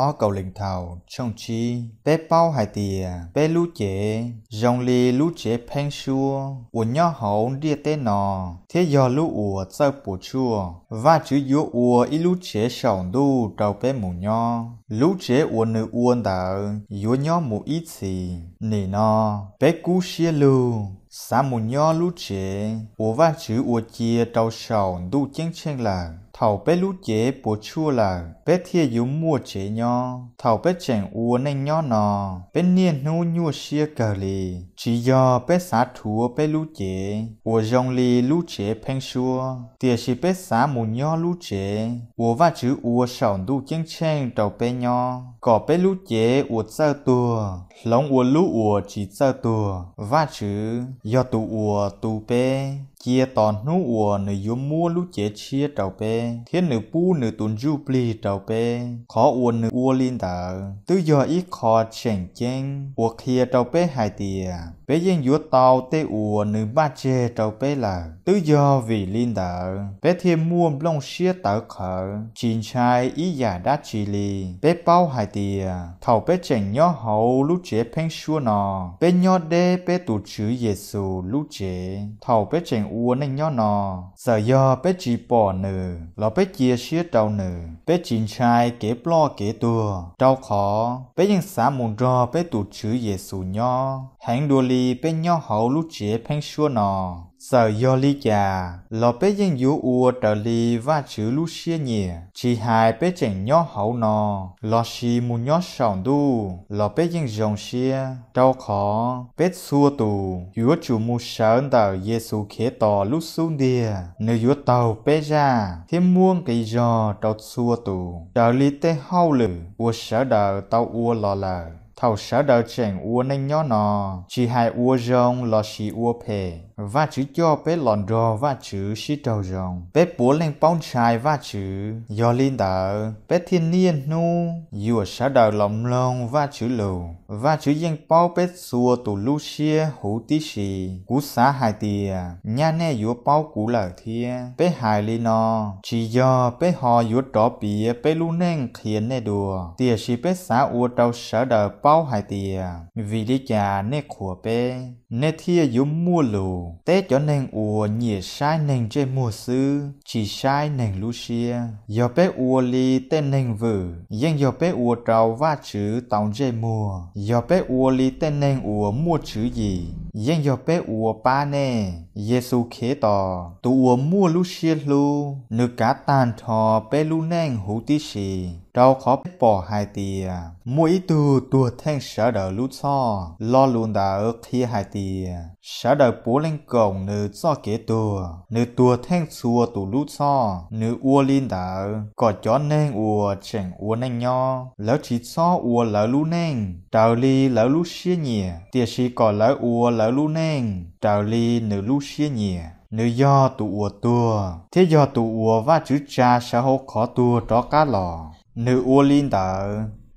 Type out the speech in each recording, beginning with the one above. Ó cầu linh thảo trong chi bé bao hải tìa bé lũ chế dòng lì lũ chế phen xua của nhỏ hậu đi tên nò thế do lũ ủa sơ bổ chua và chữ dỗ ủa ít lũ chế sầu đu đầu bé mù nho lũ chế ủa nữ uôn tờ dỗ nhỏ mù ít xì nỉ nò bé cú xia lưu xa mù nho lũ chế ủa và chữ ủa chia trâu sầu đu chênh chênh là thầu bé lũ chế bố chua là bé thia dũ mua chế nho thầu bé chèn ua nên nho nò bé niên nô nhua xia cờ lì chỉ do bé xá thua bé lũ chế ua dòng lì lũ chế phen xua tìa xì bé xá mù nho lũ chế ua và chữ ua sầu đu chênh chênh đầu bé nho có bé lũ chế ua sơ tùa lòng ua lũ ua chỉ sơ tùa và chữ do tù ua tù bé chia tòn nô ua nữ dũ mua lũ chế chia trầu bé thiên nữ pu nữ tùn du pli trầu bé khó ua nữ ua liên tờ tứ do ít khó chèn chén ua kia trầu bé hai tìa bé dân dũ tàu tê ua nữ ba chê trầu bé là tứ do vì liên tờ bé thêm mua long xia tờ khở chín chai ý giả đá chì lì bé bao hai tìa thầu bé chèn nhó hậu lũ chế phen xua nò bé nhó đê bé tù chữ Giêsu lũ chế thầu bé chèn ua nên nhỏ nò giờ do bé chỉ bỏ nữ lò bé chia xía trâu nữ bé chín trai kế lo kế tua trâu khó bé dân xã mùn rò bé tụt chữ Giêsu nho hãng đua li bé nhỏ hậu lũ chế phen xua nò giờ do li chà lò bé dân dũ ua trở li và chữ lũ xia nhỉ chỉ hai bé chèn nhỏ hậu nò lò xì mùn nhỏ sầu đu lò bé dân dòng xia trâu khó bé xua tù dũ chủ mù sơn tờ Giêsu khế tò lũ xuống đìa nếu dũ tàu bé ra thêm muôn cây giò trâu xua tù trở li tê hâu lử ua sở đờ tàu ua lò lờ thầu sở đờ chèn ua nên nhỏ nò chỉ hai ua rong lò xì ua phê và chữ cho bé lòn rò và chữ xí trầu rồng bé búa lên bóng chai và chữ do linh tờ bé thiên niên nu dùa xã đời lòng lông và chữ lù và chữ dân bao bé xua tù lu xia hữu tí xì cú xã hai tìa nha nè dùa bao cú lờ thia bé hai li no chỉ do bé hò dùa trỏ bìa bé lu neng khiến nè đùa tìa xì bé xã ua trâu sở đời bao hai tìa vì đi chà nè khủa bé nè thia dùa mua lù té cho nên ua nhịa sai nền trên mùa sư chỉ sai nền lũ xia do bé ua li tên nền vử dân do bé ua trâu và chữ tàu trên mùa do bé ua li tên nền ua mua chữ gì dân do bé ua ba nè Giêsu khế tò tụ ua mua lũ xia lu nước cá tàn thò bé lũ nền hữu tí xì trâu khó bé bỏ hai tìa mua ý từ tùa thanh sở đỡ lũ so lo luôn đã ước khi hai tìa sở đỡ bố lên cổng nữ do kế tùa nữ tùa thanh xua tù lũ so nữ ua linh đã có chó neng ua chẳng ua neng nho lỡ chỉ so ua lỡ lũ neng trào ly lỡ lũ xia nhìa tìa xì có lỡ ua lỡ lũ neng trào ly nữ lũ xia nhìa nữ do tù ua tùa thế do tù ua và chữ cha sở hậu khó tùa cho cá lò nữ ua linh tở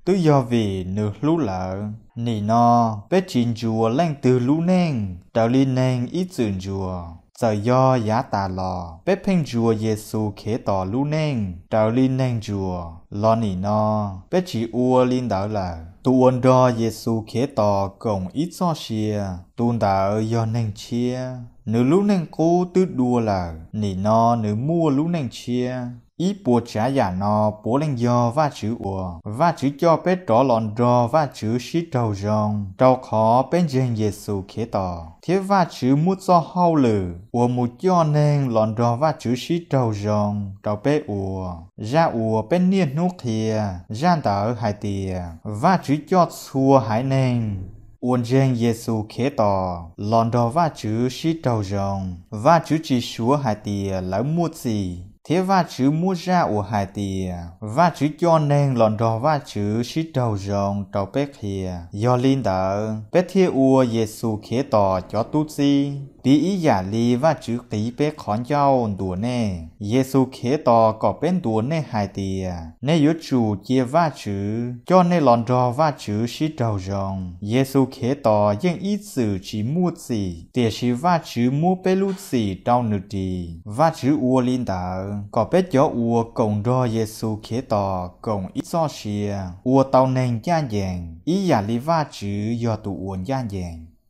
tứ do vì nữ lũ lợ nỉ no bé chín chùa lanh từ lũ neng trào linh neng ít dừng chùa giờ do giá tà lò bé phanh chùa Giêsu khế tỏ lũ neng trào linh neng chùa lo nỉ no bé chỉ ua linh tở là tụ ôn đo Giêsu khế tỏ cổng ít do xia tụ tở do neng chia nữ lũ neng cô tứ đua là nỉ no nữ mua lũ neng chia ý bùa trả giả nó bố lên do và chữ ủa và chữ cho bé trỏ lòn rò và chữ xí trầu rồng trầu khó bên trên Giêsu khế tỏ thế và chữ mút do hâu lử ủa một cho nên lòn rò và chữ xí trầu rồng trầu bé ủa ra ủa bên niên nút thìa gian tở hai tìa và chữ cho xua hải nền uôn trên Giêsu khế tỏ lòn rò và chữ xí trầu rồng và chữ chỉ xua hai tìa lỡ mút gì thế và chữ mua ra ủa hai tìa và chữ cho nên lòn rò và chữ xí trầu rồng trầu bé khìa do linh tờ bé thia ua Giêsu khế tỏ cho tút si Tí ý giả lì và chữ tí bế khón nhau đùa nè. Giê-xu khế tò có bên đùa nè hai tìa. Nè yếu chủ chia và chữ. Cho nè lòn rò và chữ xí trầu rồng. Giê-xu khế tò yên ít sử chỉ mua xì. Tìa xí và chữ mua bế lút xì trao nữ trì. Và chữ ua linh tạo. Có bế gió ua cổng rò Giê-xu khế tò cổng ít so xìa. Ua tàu nền gian dàng. Ý giả lì và chữ do tụ uồn gian dàng.